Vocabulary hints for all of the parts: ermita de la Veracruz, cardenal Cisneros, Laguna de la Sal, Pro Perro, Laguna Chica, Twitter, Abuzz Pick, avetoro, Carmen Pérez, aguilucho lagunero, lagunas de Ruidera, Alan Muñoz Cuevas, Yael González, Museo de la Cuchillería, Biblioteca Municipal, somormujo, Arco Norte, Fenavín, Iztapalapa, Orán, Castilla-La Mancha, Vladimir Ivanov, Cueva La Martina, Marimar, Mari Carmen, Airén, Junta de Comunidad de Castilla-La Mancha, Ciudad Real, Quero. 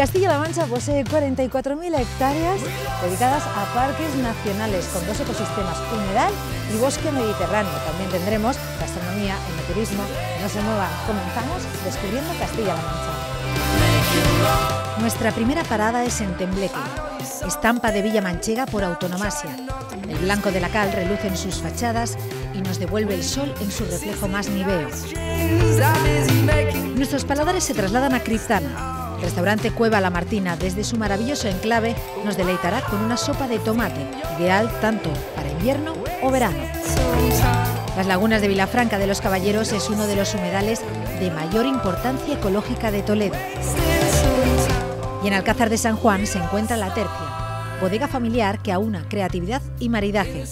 Castilla-La Mancha posee 44.000 hectáreas dedicadas a parques nacionales con dos ecosistemas, humedal y bosque mediterráneo. También tendremos gastronomía, enoturismo. No se muevan, comenzamos descubriendo Castilla-La Mancha. Nuestra primera parada es en Tembleque, estampa de Villamanchega por autonomasia. El blanco de la cal reluce en sus fachadas y nos devuelve el sol en su reflejo más niveo. Nuestros paladares se trasladan a Criptana. El restaurante Cueva La Martina, desde su maravilloso enclave, nos deleitará con una sopa de tomate, ideal tanto para invierno o verano. Las lagunas de Villafranca de los Caballeros es uno de los humedales de mayor importancia ecológica de Toledo. Y en Alcázar de San Juan se encuentra La Tercia, bodega familiar que aúna creatividad y maridaje.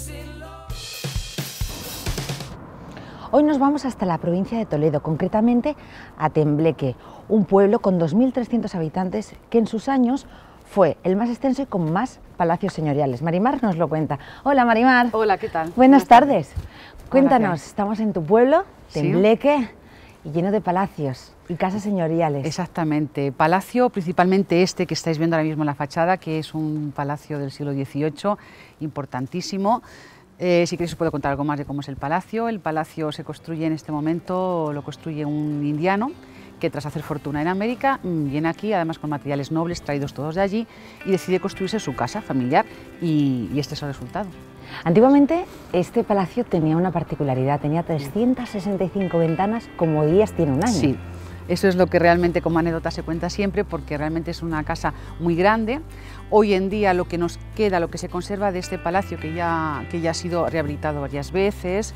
Hoy nos vamos hasta la provincia de Toledo, concretamente a Tembleque, un pueblo con 2.300 habitantes que en sus años fue el más extenso y con más palacios señoriales. Marimar nos lo cuenta. Hola, Marimar. Hola, ¿qué tal? Buenas tardes. Cuéntanos, estamos en tu pueblo, Tembleque, ¿sí? Lleno de palacios y casas señoriales. Exactamente. Palacio, principalmente este que estáis viendo ahora mismo en la fachada, que es un palacio del siglo XVIII, importantísimo. Si queréis os puedo contar algo más de cómo es el palacio. El palacio se construye en este momento, lo construye un indiano que tras hacer fortuna en América viene aquí, además con materiales nobles traídos todos de allí, y decide construirse su casa familiar y este es el resultado. Antiguamente este palacio tenía una particularidad, tenía 365 ventanas como días tiene un año. Sí. Eso es lo que realmente como anécdota se cuenta siempre, porque realmente es una casa muy grande. Hoy en día lo que nos queda, lo que se conserva de este palacio, que ya ha sido rehabilitado varias veces,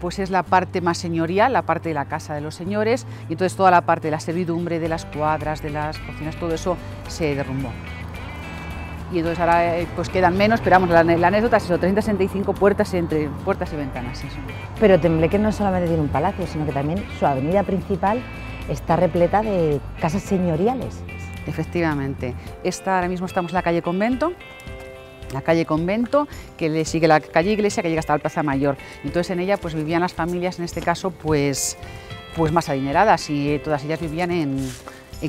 pues es la parte más señorial, la parte de la casa de los señores, y entonces toda la parte de la servidumbre, de las cuadras, de las cocinas, todo eso se derrumbó. Y entonces ahora pues quedan menos, pero vamos, la anécdota es eso, 365 puertas entre puertas y ventanas. Eso. Pero Tembleque no solamente tiene un palacio, sino que también su avenida principal está repleta de casas señoriales. Efectivamente. Ahora mismo estamos en la calle Convento, que le sigue la calle Iglesia, que llega hasta la Plaza Mayor. Entonces en ella pues vivían las familias, en este caso, pues más adineradas, y todas ellas vivían en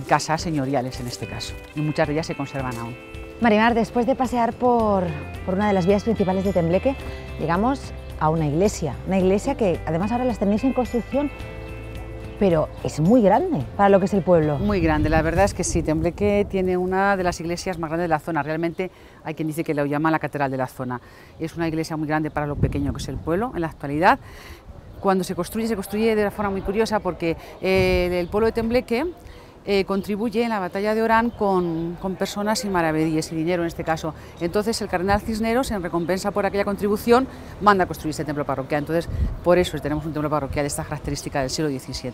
casas señoriales, en este caso. Y muchas de ellas se conservan aún. Marimar, después de pasear por una de las vías principales de Tembleque, llegamos a una iglesia que además ahora las tenéis en construcción, pero es muy grande para lo que es el pueblo. Muy grande, la verdad es que sí, Tembleque tiene una de las iglesias más grandes de la zona. Realmente hay quien dice que lo llama la catedral de la zona. Es una iglesia muy grande para lo pequeño que es el pueblo en la actualidad. Cuando se construye de una forma muy curiosa, porque el pueblo de Tembleque contribuye en la batalla de Orán con personas y maravedíes y dinero en este caso. Entonces el cardenal Cisneros, en recompensa por aquella contribución, manda a construir este templo parroquial. Entonces por eso tenemos un templo parroquial de estas características del siglo XVII.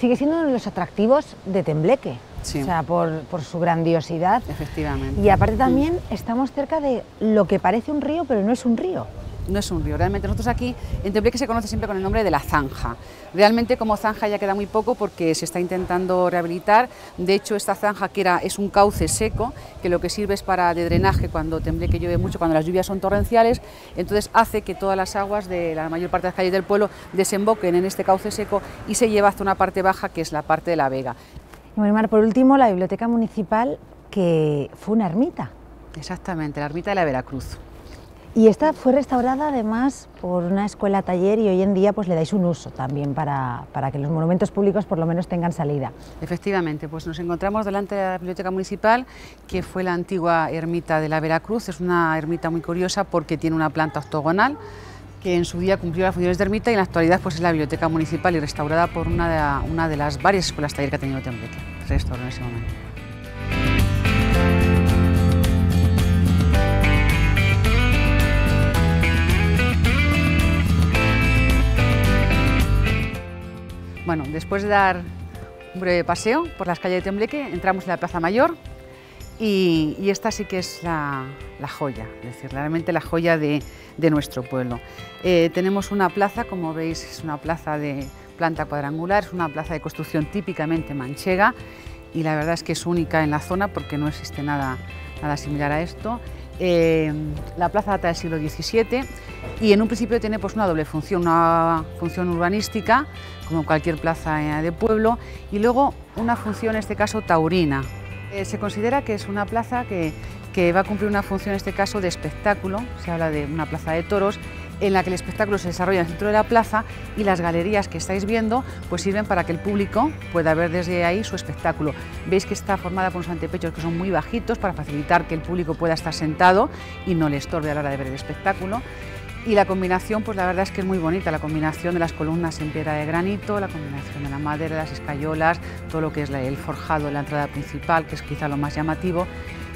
Sigue siendo uno de los atractivos de Tembleque, sí. O sea, por su grandiosidad. Efectivamente. Y aparte también estamos cerca de lo que parece un río, pero no es un río. No es un río, realmente nosotros aquí en Tembleque se conoce siempre con el nombre de la zanja. Realmente como zanja ya queda muy poco porque se está intentando rehabilitar. De hecho esta zanja es un cauce seco que lo que sirve es de drenaje cuando Tembleque llueve mucho, cuando las lluvias son torrenciales, entonces hace que todas las aguas de la mayor parte de las calles del pueblo desemboquen en este cauce seco y se lleva hasta una parte baja que es la parte de la vega. Y Marimar, por último, la biblioteca municipal, que fue una ermita. Exactamente, la ermita de la Veracruz. Y esta fue restaurada además por una escuela taller y hoy en día pues le dais un uso también para que los monumentos públicos por lo menos tengan salida. Efectivamente, pues nos encontramos delante de la biblioteca municipal, que fue la antigua ermita de la Veracruz. Es una ermita muy curiosa porque tiene una planta octogonal que en su día cumplió las funciones de ermita y en la actualidad pues es la biblioteca municipal y restaurada por una de las varias escuelas taller que ha tenido Tembleque. Restauró en ese momento. Bueno, después de dar un breve paseo por las calles de Tembleque, entramos en la Plaza Mayor y esta sí que es la joya, es decir, realmente la joya de nuestro pueblo. Tenemos una plaza, como veis, es una plaza de planta cuadrangular, es una plaza de construcción típicamente manchega y la verdad es que es única en la zona porque no existe nada similar a esto. La plaza data del siglo XVII y en un principio tiene pues una doble función, una función urbanística como cualquier plaza de pueblo y luego una función en este caso taurina, Se considera que es una plaza que va a cumplir una función, en este caso, de espectáculo. Se habla de una plaza de toros, en la que el espectáculo se desarrolla en el centro de la plaza, y las galerías que estáis viendo pues sirven para que el público pueda ver desde ahí su espectáculo. Veis que está formada por unos antepechos que son muy bajitos para facilitar que el público pueda estar sentado y no le estorbe a la hora de ver el espectáculo. Y la combinación, pues la verdad es que es muy bonita, la combinación de las columnas en piedra de granito, la combinación de la madera, las escayolas, todo lo que es el forjado, la entrada principal, que es quizá lo más llamativo.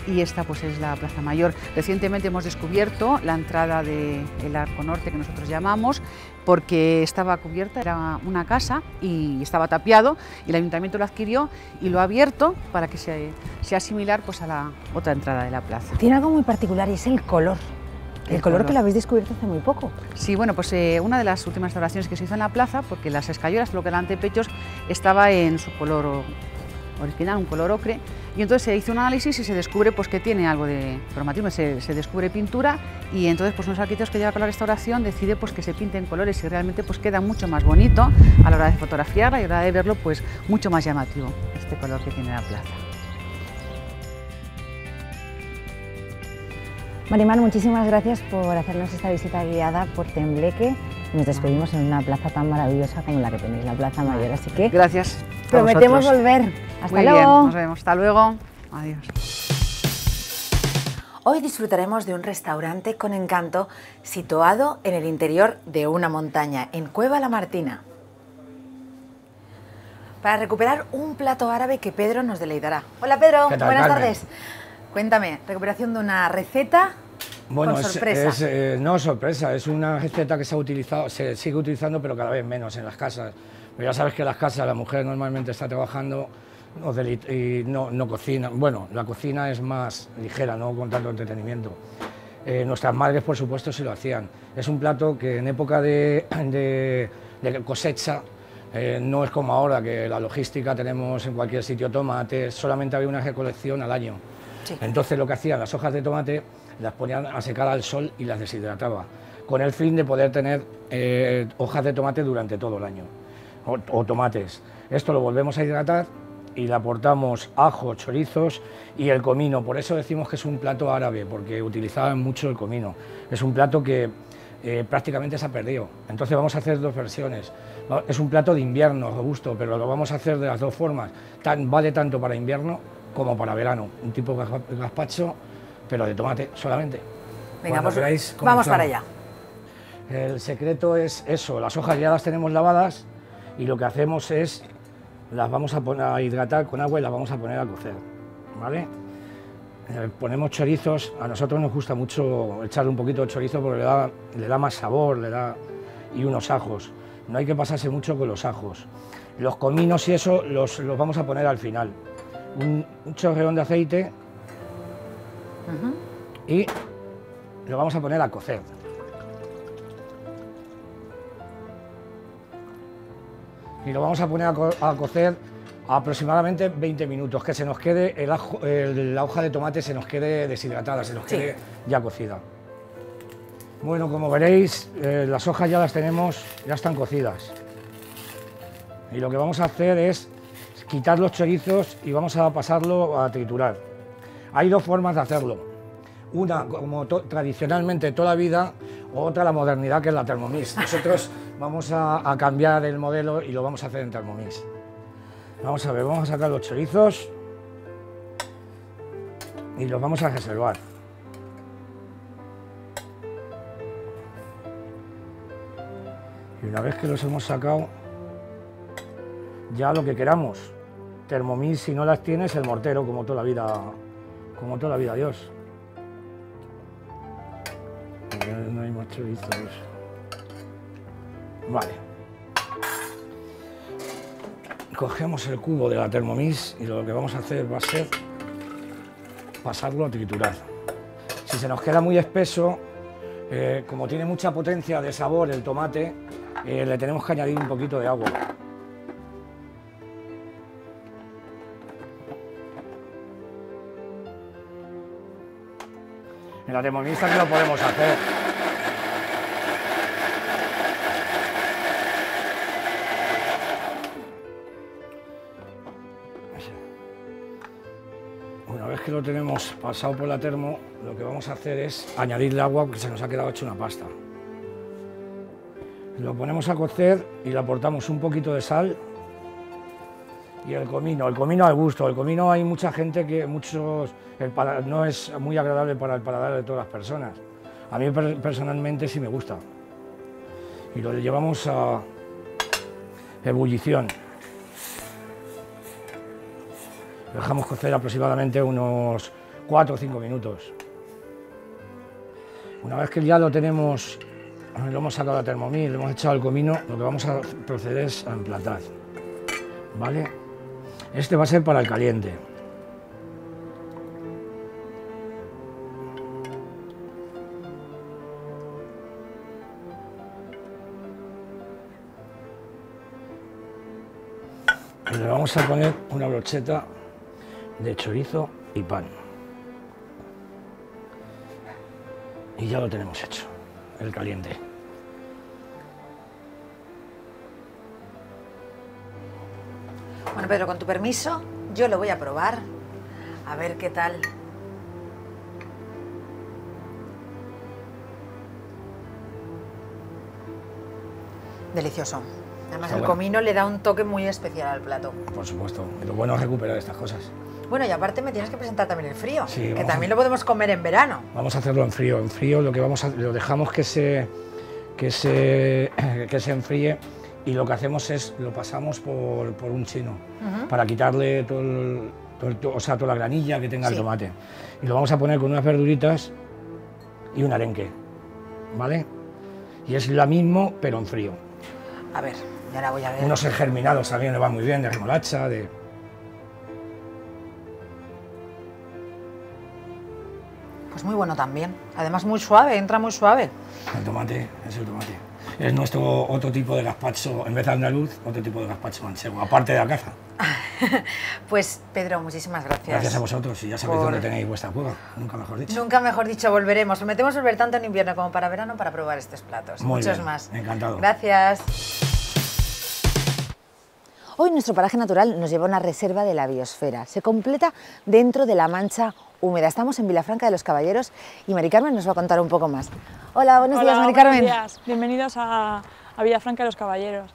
Y esta pues es la Plaza Mayor. Recientemente hemos descubierto la entrada del Arco Norte, que nosotros llamamos, porque estaba cubierta, era una casa y estaba tapiado, y el ayuntamiento lo adquirió y lo ha abierto para que sea similar pues a la otra entrada de la plaza. Tiene algo muy particular y es el color. El color que lo habéis descubierto hace muy poco. Sí, bueno, pues una de las últimas restauraciones que se hizo en la plaza, porque las escayolas, lo que era antepechos, estaba en su color original, un color ocre, y entonces se hizo un análisis y se descubre pues que tiene algo de cromatismo, se descubre pintura, y entonces pues unos arquitectos que llevan con la restauración decide pues que se pinten colores, y realmente pues queda mucho más bonito a la hora de fotografiarla y a la hora de verlo, pues mucho más llamativo este color que tiene la plaza. Marimar, muchísimas gracias por hacernos esta visita guiada por Tembleque. Nos despedimos en una plaza tan maravillosa como la que tenéis, la Plaza Mayor, así que gracias. Prometemos volver. Hasta muy luego. Bien, nos vemos. Hasta luego. Adiós. Hoy disfrutaremos de un restaurante con encanto situado en el interior de una montaña, en Cueva La Martina, para recuperar un plato árabe que Pedro nos deleitará. Hola Pedro, ¿qué tal, buenas Carmen? Tardes. Cuéntame, recuperación de una receta con sorpresa. No sorpresa, es una receta que se sigue utilizando, pero cada vez menos en las casas. Pero ya sabes que en las casas la mujer normalmente está trabajando y no cocina. Bueno, la cocina es más ligera, no con tanto entretenimiento. Nuestras madres, por supuesto, sí lo hacían. Es un plato que en época de cosecha, no es como ahora, que la logística tenemos en cualquier sitio tomates, solamente había una recolección al año. Sí. Entonces lo que hacían, las hojas de tomate las ponían a secar al sol y las deshidrataba, con el fin de poder tener hojas de tomate durante todo el año, o tomates. Esto lo volvemos a hidratar y le aportamos ajo, chorizos y el comino. Por eso decimos que es un plato árabe, porque utilizaban mucho el comino. Es un plato que prácticamente se ha perdido. Entonces vamos a hacer dos versiones. Es un plato de invierno robusto, pero lo vamos a hacer de las dos formas. Vale tanto para invierno como para verano, un tipo de gazpacho, pero de tomate solamente. Venga, pues queráis, vamos para allá. El secreto es eso, las hojas ya las tenemos lavadas y lo que hacemos es, las vamos a poner a hidratar con agua y las vamos a poner a cocer, ¿vale? Ponemos chorizos, a nosotros nos gusta mucho echarle un poquito de chorizo porque le da más sabor, y unos ajos. No hay que pasarse mucho con los ajos. Los cominos y eso los vamos a poner al final. Un chorreón de aceite. Y lo vamos a poner a cocer. Y lo vamos a poner a cocer aproximadamente 20 minutos, que se nos quede la hoja de tomate se nos quede deshidratada, se nos quede ya cocida. Bueno, como veréis, las hojas ya las tenemos, ya están cocidas. Y lo que vamos a hacer es quitar los chorizos y vamos a pasarlo a triturar. Hay dos formas de hacerlo, una como tradicionalmente toda la vida, otra la modernidad, que es la Thermomix. Nosotros vamos a cambiar el modelo y lo vamos a hacer en Thermomix. Vamos a ver, vamos a sacar los chorizos y los vamos a reservar. Y una vez que los hemos sacado, ya lo que queramos. Thermomix, si no las tienes, el mortero, como toda la vida, Dios. No hay más chorizos. Vale. Cogemos el cubo de la Thermomix y lo que vamos a hacer va a ser pasarlo a triturar. Si se nos queda muy espeso, como tiene mucha potencia de sabor el tomate, le tenemos que añadir un poquito de agua. En la Thermomix que lo podemos hacer. vez que lo tenemos pasado por la termo, lo que vamos a hacer es añadir el agua que se nos ha quedado hecho una pasta. Lo ponemos a cocer y le aportamos un poquito de sal y el comino al gusto. El comino hay mucha gente que no es muy agradable para el paladar de todas las personas. A mí personalmente sí me gusta. Y lo llevamos a ebullición. Lo dejamos cocer aproximadamente unos 4 o 5 minutos. Una vez que ya lo tenemos, lo hemos sacado a Thermomix, le hemos echado el comino, lo que vamos a proceder es a emplatar. ¿Vale? Este va a ser para el caliente. Le vamos a poner una brocheta de chorizo y pan. Y ya lo tenemos hecho, el caliente. Bueno, Pedro, con tu permiso, yo lo voy a probar, a ver qué tal. Delicioso. Además, el comino le da un toque muy especial al plato. Por supuesto, lo bueno es recuperar estas cosas. Bueno, y aparte me tienes que presentar también el frío, sí, que también lo podemos comer en verano. Vamos a hacerlo en frío. En frío lo dejamos que se enfríe y lo que hacemos es lo pasamos por un chino para quitarle toda la granilla que tenga el tomate. Y lo vamos a poner con unas verduritas y un arenque, ¿vale? Y es lo mismo, pero en frío. A ver. Y ahora voy a ver. Unos germinados también le va muy bien, de remolacha, de... Pues muy bueno también. Además muy suave, entra muy suave. El tomate, es el tomate. Es nuestro otro tipo de gazpacho, en vez de andaluz, otro tipo de gazpacho manchego, aparte de la caza. Pues Pedro, muchísimas gracias. Gracias a vosotros y ya sabéis dónde tenéis vuestra cueva, nunca mejor dicho. Nunca mejor dicho, volveremos. Prometemos volver tanto en invierno como para verano para probar estos platos. Muy Muchos bien, más. Encantado. Gracias. Hoy nuestro paraje natural nos lleva a una reserva de la biosfera. Se completa dentro de la mancha húmeda. Estamos en Villafranca de los Caballeros y Mari Carmen nos va a contar un poco más. Hola, buenos días, Mari Carmen. Buenos días. Bienvenidos a Villafranca de los Caballeros.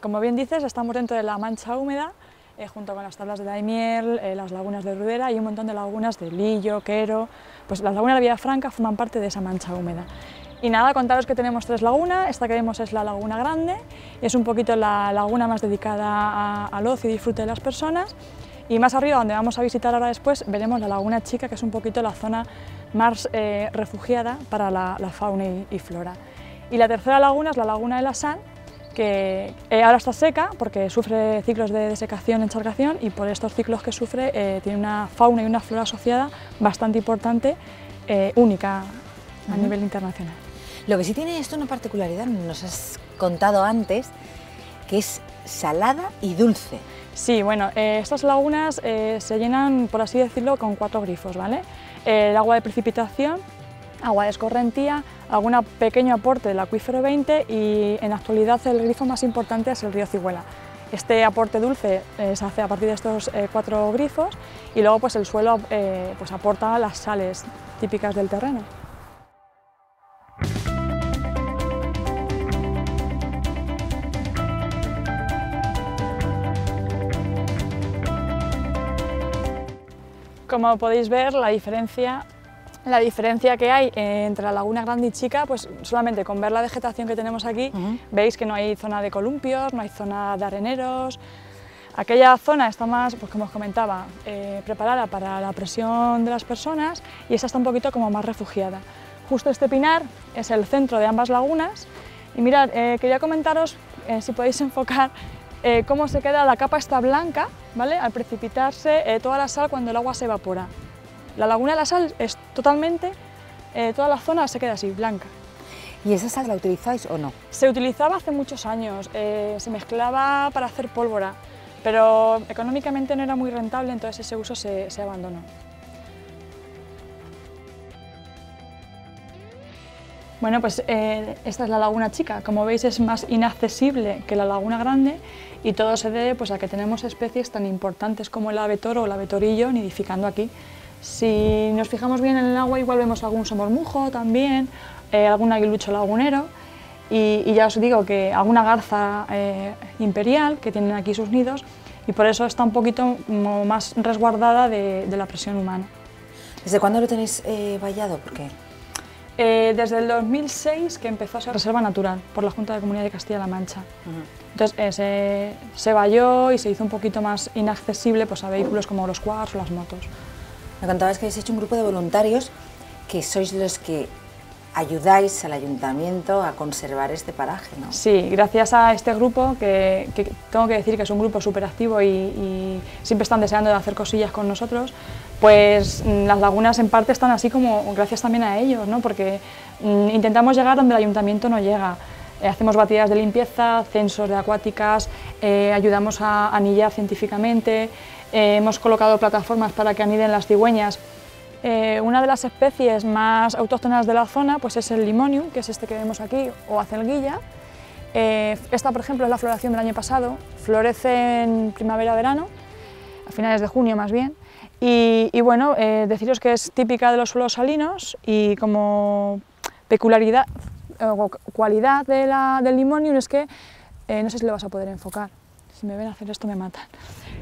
Como bien dices, estamos dentro de la mancha húmeda, junto con las tablas de Daimiel, las lagunas de Ruidera y un montón de lagunas de Lillo, Quero. Pues las lagunas de Villafranca forman parte de esa mancha húmeda. Y nada, contaros que tenemos 3 lagunas, esta que vemos es la Laguna Grande, es un poquito la laguna más dedicada al ocio y disfrute de las personas, y más arriba, donde vamos a visitar ahora después, veremos la Laguna Chica, que es un poquito la zona más refugiada para la fauna y flora. Y la tercera laguna es la Laguna de la Sal, que ahora está seca porque sufre ciclos de desecación, encharcación, y por estos ciclos que sufre tiene una fauna y una flora asociada bastante importante, única a nivel internacional. Lo que sí tiene esto una particularidad, nos has contado antes, que es salada y dulce. Sí, bueno, estas lagunas se llenan, por así decirlo, con 4 grifos, ¿vale? El agua de precipitación, agua de escorrentía, algún pequeño aporte del acuífero 20 y en la actualidad el grifo más importante es el río Cigüela. Este aporte dulce se hace a partir de estos 4 grifos y luego pues, el suelo pues, aporta las sales típicas del terreno. Como podéis ver, la diferencia que hay entre la Laguna Grande y Chica, pues solamente con ver la vegetación que tenemos aquí, veis que no hay zona de columpios, no hay zona de areneros. Aquella zona está más, pues como os comentaba, preparada para la presión de las personas y esa está un poquito como más refugiada. Justo este pinar es el centro de ambas lagunas y mirad, quería comentaros, si podéis enfocar, cómo se queda la capa esta blanca, ¿vale? Al precipitarse toda la sal cuando el agua se evapora. La Laguna de la Sal es totalmente, toda la zona se queda así, blanca. ¿Y esa sal la utilizáis o no? Se utilizaba hace muchos años, se mezclaba para hacer pólvora, pero económicamente no era muy rentable, entonces ese uso se abandonó. Bueno, pues esta es la Laguna Chica. Como veis, es más inaccesible que la Laguna Grande y todo se debe pues, a que tenemos especies tan importantes como el avetoro o el avetorillo nidificando aquí. Si nos fijamos bien en el agua, igual vemos algún somormujo también, algún aguilucho lagunero y ya os digo que alguna garza imperial que tienen aquí sus nidos y por eso está un poquito más resguardada de la presión humana. ¿Desde cuándo lo tenéis vallado? ¿Por qué? Desde el 2006 que empezó a ser reserva natural por la Junta de Comunidad de Castilla-La Mancha. Entonces se valló y se hizo un poquito más inaccesible pues, a vehículos como los quads o las motos. Me contabais que habéis hecho un grupo de voluntarios que sois los que ayudáis al ayuntamiento a conservar este paraje, ¿no? Sí, gracias a este grupo, que tengo que decir que es un grupo súper activo y siempre están deseando de hacer cosillas con nosotros, pues las lagunas en parte están así como gracias también a ellos, ¿no? Porque intentamos llegar donde el ayuntamiento no llega. Hacemos batidas de limpieza, censos de acuáticas, ayudamos a anillar científicamente, hemos colocado plataformas para que aniden las cigüeñas. Una de las especies más autóctonas de la zona pues es el limonium, que es este que vemos aquí, o acelguilla. Esta, por ejemplo, es la floración del año pasado, florece en primavera-verano, a finales de junio más bien, y bueno, deciros que es típica de los suelos salinos y como peculiaridad o cualidad de del limonium es que, no sé si lo vas a poder enfocar, si me ven hacer esto me matan.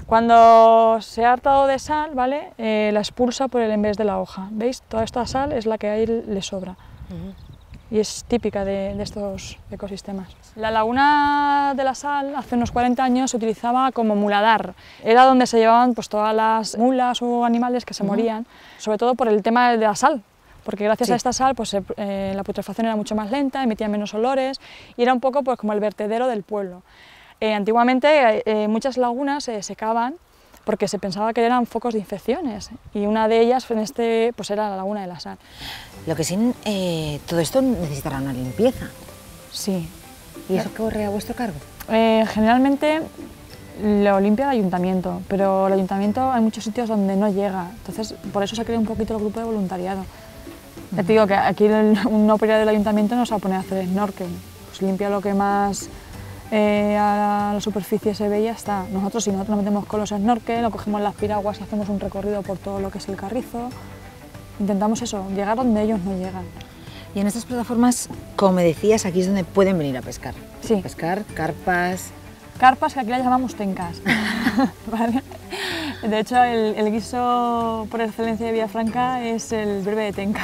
Cuando se ha hartado de sal, ¿vale? La expulsa por el envés de la hoja. ¿Veis? Toda esta sal es la que a él le sobra. Y es típica de estos ecosistemas. La Laguna de la Sal hace unos 40 años se utilizaba como muladar. Era donde se llevaban pues, todas las mulas o animales que se morían, sobre todo por el tema de la sal. Porque gracias a esta sal pues, la putrefacción era mucho más lenta, emitía menos olores y era un poco pues, como el vertedero del pueblo. Antiguamente muchas lagunas se secaban porque se pensaba que eran focos de infecciones y una de ellas en este, pues era la Laguna de la Sal. Lo que sí, todo esto necesitará una limpieza. Sí. ¿Y eso corre a vuestro cargo? Generalmente lo limpia el ayuntamiento, pero el ayuntamiento hay muchos sitios donde no llega, entonces por eso se crea un poquito el grupo de voluntariado. Te digo que aquí un operario del ayuntamiento no se va a poner a hacer snorkel, pues limpia lo que más... a la superficie se ve y ya está. Nosotros nos metemos con los snorkel, o cogemos las piraguas y hacemos un recorrido por todo lo que es el carrizo. Intentamos eso, llegar donde ellos no llegan. Y en estas plataformas, como me decías, aquí es donde pueden venir a pescar. Sí. A pescar, carpas... Carpas que aquí las llamamos tencas. ¿Vale? De hecho, el guiso por excelencia de Villafranca es el breve de tenca.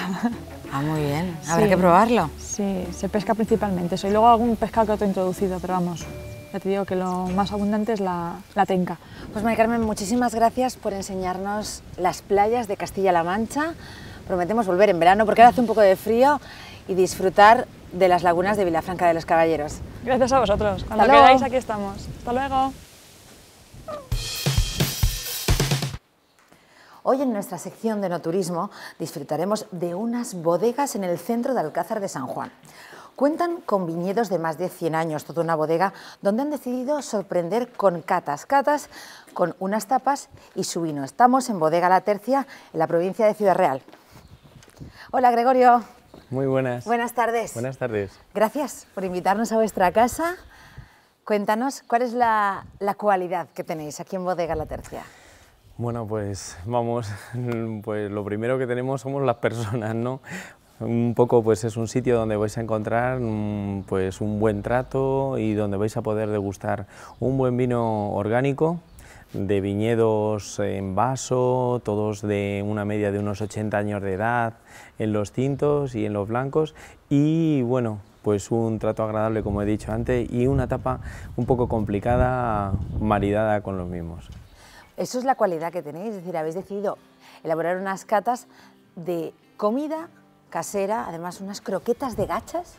Ah, muy bien. Habrá que probarlo. Sí, se pesca principalmente eso. Y luego algún pescado que otro introducido, pero vamos, ya te digo que lo más abundante es la tenca. Pues Mari Carmen, muchísimas gracias por enseñarnos las playas de Castilla-La Mancha. Prometemos volver en verano porque ahora hace un poco de frío y disfrutar de las lagunas de Villafranca de los Caballeros. Gracias a vosotros. Cuando queráis, aquí estamos. Hasta luego. Hoy en nuestra sección de no turismo disfrutaremos de unas bodegas en el centro de Alcázar de San Juan. Cuentan con viñedos de más de 100 años, toda una bodega donde han decidido sorprender con catas con unas tapas y su vino. Estamos en Bodega La Tercia, en la provincia de Ciudad Real. Hola, Gregorio. Muy buenas. Buenas tardes. Buenas tardes. Gracias por invitarnos a vuestra casa. Cuéntanos, ¿cuál es la cualidad que tenéis aquí en Bodega La Tercia? Bueno, pues vamos, pues lo primero que tenemos somos las personas, ¿no? Un poco pues es un sitio donde vais a encontrar pues un buen trato y donde vais a poder degustar un buen vino orgánico de viñedos en vaso, todos de una media de unos 80 años de edad en los tintos y en los blancos y bueno, pues un trato agradable como he dicho antes y una tapa un poco complicada maridada con los mismos. Eso es la cualidad que tenéis, es decir, habéis decidido elaborar unas catas de comida casera, además unas croquetas de gachas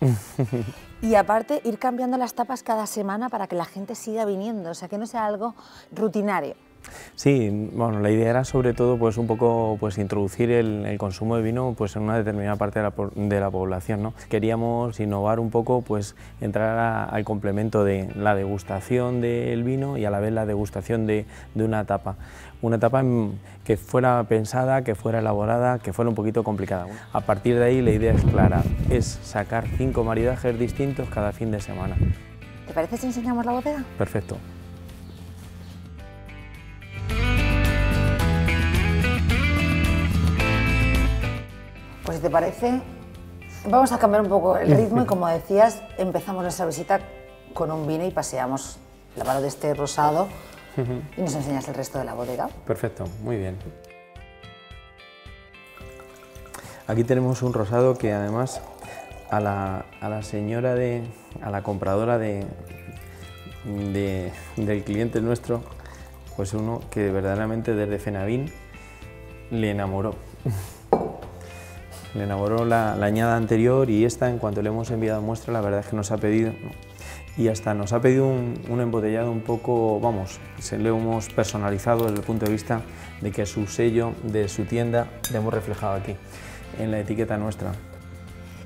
y aparte ir cambiando las tapas cada semana para que la gente siga viniendo, o sea, que no sea algo rutinario. Sí, bueno, la idea era sobre todo pues un poco pues introducir el consumo de vino pues en una determinada parte de la población, ¿no? Queríamos innovar un poco, pues entrar al complemento de la degustación del vino y a la vez la degustación de una tapa. Una etapa que fuera pensada, que fuera elaborada, que fuera un poquito complicada. A partir de ahí la idea es clara, es sacar 5 maridajes distintos cada fin de semana. ¿Te parece si enseñamos la bodega? Perfecto. Pues si te parece, vamos a cambiar un poco el ritmo y, como decías, empezamos nuestra visita con un vino y paseamos la mano de este rosado. Y nos enseñas el resto de la bodega. Perfecto, muy bien. Aquí tenemos un rosado que además a la compradora del cliente nuestro, pues uno que verdaderamente desde Fenavín le enamoró. Le enamoró la añada anterior y esta, en cuanto le hemos enviado muestra, la verdad es que nos ha pedido... Y hasta nos ha pedido un embotellado un poco, vamos, se lo hemos personalizado desde el punto de vista de que su sello de su tienda lo hemos reflejado aquí, en la etiqueta nuestra.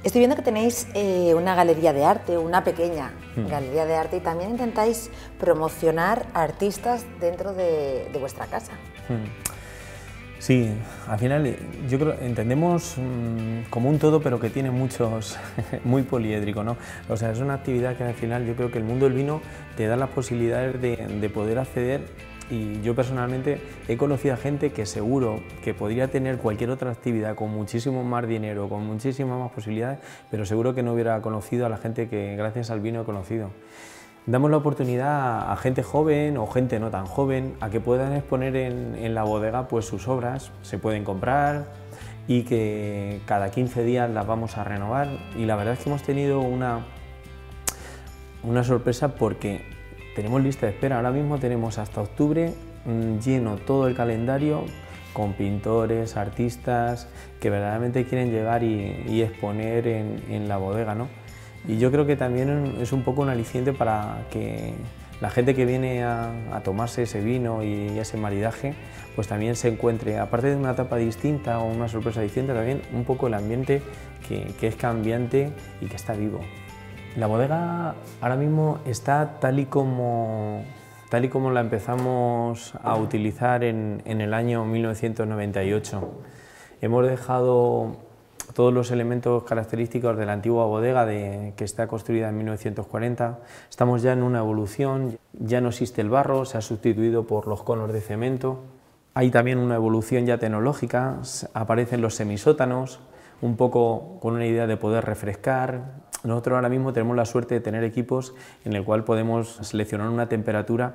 Estoy viendo que tenéis una galería de arte, una pequeña galería de arte, y también intentáis promocionar a artistas dentro de vuestra casa. Sí, al final yo creo entendemos como un todo, pero que tiene muchos, muy poliédrico, ¿no? O sea, es una actividad que al final yo creo que el mundo del vino te da las posibilidades de poder acceder, y yo personalmente he conocido a gente que seguro que podría tener cualquier otra actividad con muchísimo más dinero, con muchísimas más posibilidades, pero seguro que no hubiera conocido a la gente que gracias al vino he conocido. Damos la oportunidad a gente joven o gente no tan joven a que puedan exponer en la bodega pues sus obras, se pueden comprar y que cada 15 días las vamos a renovar, y la verdad es que hemos tenido una sorpresa porque tenemos lista de espera, ahora mismo tenemos hasta octubre lleno todo el calendario con pintores, artistas que verdaderamente quieren llegar y exponer en la bodega, ¿no? Y yo creo que también es un poco un aliciente para que la gente que viene a tomarse ese vino y ese maridaje, pues también se encuentre, aparte de una etapa distinta o una sorpresa distinta, también un poco el ambiente que es cambiante y que está vivo. La bodega ahora mismo está tal y como la empezamos a utilizar en el año 1998. Hemos dejado todos los elementos característicos de la antigua bodega que está construida en 1940. Estamos ya en una evolución, ya no existe el barro, se ha sustituido por los conos de cemento. Hay también una evolución ya tecnológica, aparecen los semisótanos, un poco con una idea de poder refrescar. Nosotros ahora mismo tenemos la suerte de tener equipos en el cual podemos seleccionar una temperatura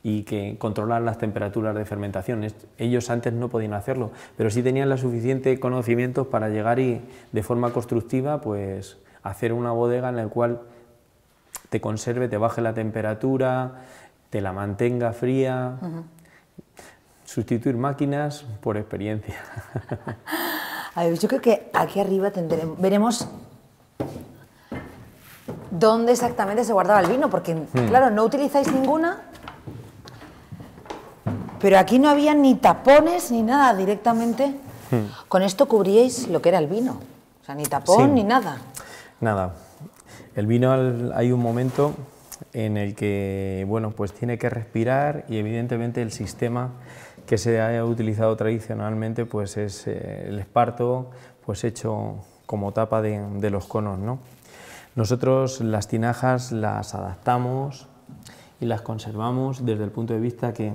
y que controlar las temperaturas de fermentación. Ellos antes no podían hacerlo, pero sí tenían los suficientes conocimientos para llegar y de forma constructiva pues hacer una bodega en la cual te conserve, te baje la temperatura, te la mantenga fría, sustituir máquinas por experiencia. A ver, yo creo que aquí arriba veremos dónde exactamente se guardaba el vino, porque claro, no utilizáis ninguna. Pero aquí no había ni tapones ni nada, directamente con esto cubríais lo que era el vino, o sea, ni tapón, sí, ni nada. Nada, el vino hay un momento en el que, bueno, pues tiene que respirar, y evidentemente el sistema que se ha utilizado tradicionalmente pues es el esparto, pues hecho como tapa de los conos, ¿no? Nosotros las tinajas las adaptamos y las conservamos desde el punto de vista que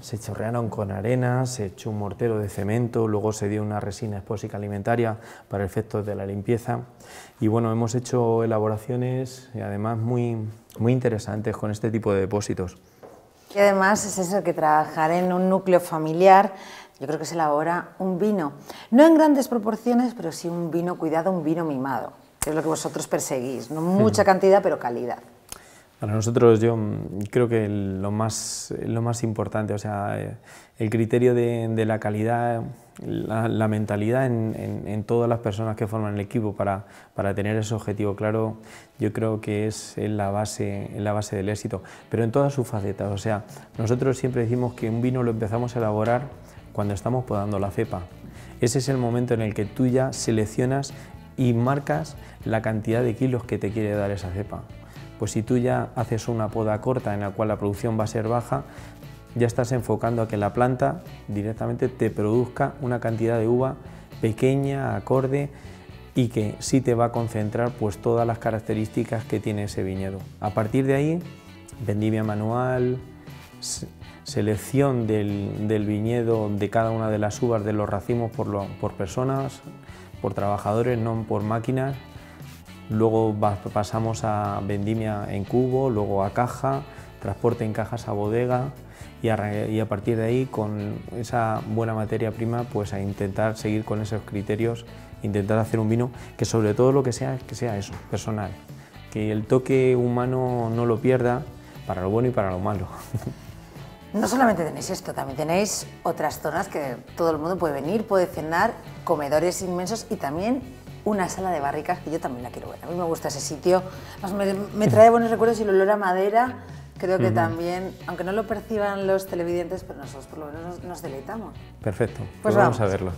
se chorrearon con arena, se echó un mortero de cemento, luego se dio una resina espósica alimentaria para efectos de la limpieza. Y bueno, hemos hecho elaboraciones y además muy interesantes con este tipo de depósitos. Y además es eso, que trabajar en un núcleo familiar, yo creo que se elabora un vino, no en grandes proporciones, pero sí un vino cuidado, un vino mimado, que es lo que vosotros perseguís, no mucha cantidad, pero calidad. Para nosotros yo creo que lo más importante, o sea, el criterio de la calidad, la mentalidad en todas las personas que forman el equipo para tener ese objetivo claro, yo creo que es la base del éxito, pero en todas sus facetas. O sea, nosotros siempre decimos que un vino lo empezamos a elaborar cuando estamos podando la cepa. Ese es el momento en el que tú ya seleccionas y marcas la cantidad de kilos que te quiere dar esa cepa. Pues si tú ya haces una poda corta en la cual la producción va a ser baja, ya estás enfocando a que la planta directamente te produzca una cantidad de uva pequeña, acorde, y que sí te va a concentrar pues todas las características que tiene ese viñedo. A partir de ahí, vendimia manual, selección del viñedo de cada una de las uvas, de los racimos por personas, por trabajadores, no por máquinas. Luego pasamos a vendimia en cubo, luego a caja, transporte en cajas a bodega y a partir de ahí, con esa buena materia prima, pues a intentar seguir con esos criterios, intentar hacer un vino que sobre todo lo que sea eso, personal, que el toque humano no lo pierda, para lo bueno y para lo malo. No solamente tenéis esto, también tenéis otras zonas que todo el mundo puede venir, puede cenar, comedores inmensos y también una sala de barricas, que yo también la quiero ver. A mí me gusta ese sitio, me trae buenos recuerdos, y el olor a madera, creo que también, aunque no lo perciban los televidentes, pero nosotros por lo menos nos deleitamos. Perfecto, pues vamos a verlo.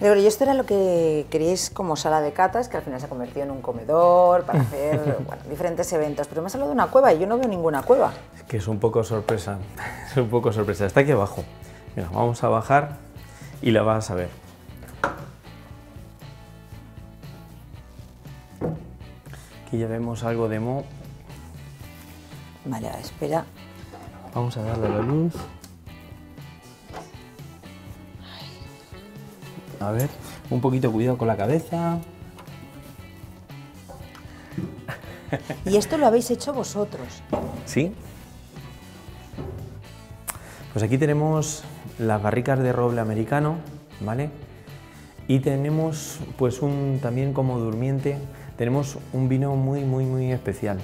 Gregorio, esto era lo que queríais como sala de catas, que al final se ha convertido en un comedor para hacer bueno, diferentes eventos, pero me has hablado de una cueva y yo no veo ninguna cueva. Es que es un poco sorpresa, es un poco sorpresa. Está aquí abajo. Mira, vamos a bajar y la vas a ver. Aquí ya vemos algo de moho. Vale, espera. Vamos a darle la luz. A ver, un poquito cuidado con la cabeza. ¿Y esto lo habéis hecho vosotros? Sí. Pues aquí tenemos las barricas de roble americano, ¿vale? Y tenemos pues también como durmiente, tenemos un vino muy especial.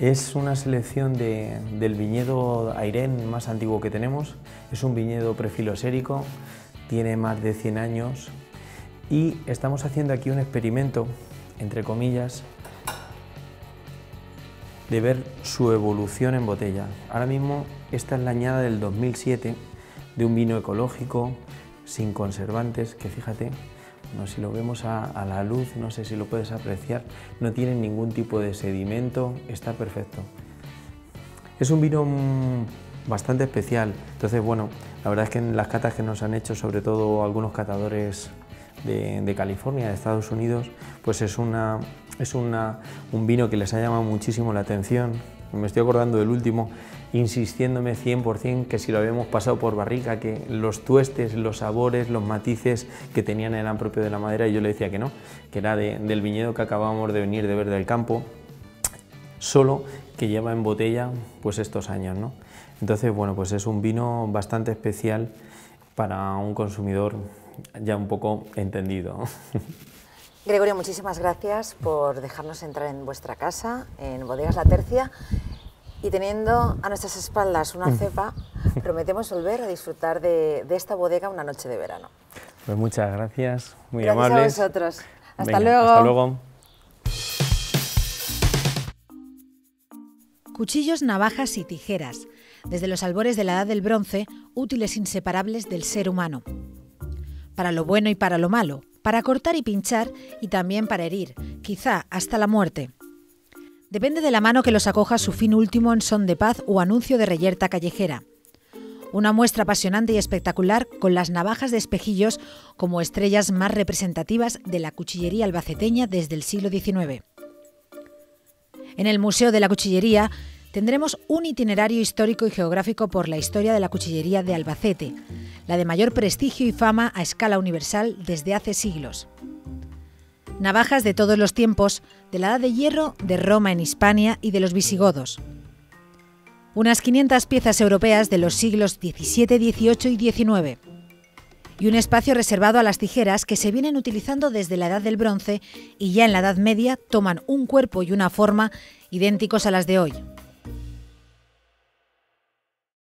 Es una selección del viñedo Airén más antiguo que tenemos. Es un viñedo prefilosérico, tiene más de 100 años y estamos haciendo aquí un experimento, entre comillas, de ver su evolución en botella. Ahora mismo esta es la añada del 2007 de un vino ecológico, sin conservantes, que fíjate, no sé si lo vemos a la luz, no sé si lo puedes apreciar, no tiene ningún tipo de sedimento, está perfecto. Es un vino bastante especial, entonces bueno, la verdad es que en las catas que nos han hecho, sobre todo algunos catadores de California, de Estados Unidos, pues es un vino que les ha llamado muchísimo la atención. Me estoy acordando del último, insistiéndome 100% que si lo habíamos pasado por barrica, que los tuestes, los sabores, los matices que tenían eran propios de la madera, y yo le decía que no, que era del viñedo que acabábamos de venir de ver del campo, solo que lleva en botella pues estos años, ¿no? Entonces, bueno, pues es un vino bastante especial para un consumidor ya un poco entendido. Gregorio, muchísimas gracias por dejarnos entrar en vuestra casa, en Bodegas La Tercia, y teniendo a nuestras espaldas una cepa, prometemos volver a disfrutar de esta bodega una noche de verano. Pues muchas gracias, muy amables. Gracias a vosotros. Hasta luego. Hasta luego. Cuchillos, navajas y tijeras, desde los albores de la Edad del Bronce, útiles inseparables del ser humano. Para lo bueno y para lo malo, para cortar y pinchar y también para herir, quizá hasta la muerte. Depende de la mano que los acoja su fin último en son de paz o anuncio de reyerta callejera. Una muestra apasionante y espectacular con las navajas de espejillos como estrellas más representativas de la cuchillería albaceteña desde el siglo XIX. En el Museo de la Cuchillería tendremos un itinerario histórico y geográfico por la historia de la cuchillería de Albacete, la de mayor prestigio y fama a escala universal desde hace siglos. Navajas de todos los tiempos, de la Edad de Hierro, de Roma en Hispania y de los visigodos. Unas 500 piezas europeas de los siglos XVII, XVIII y XIX. y un espacio reservado a las tijeras que se vienen utilizando desde la Edad del Bronce y ya en la Edad Media toman un cuerpo y una forma idénticos a las de hoy.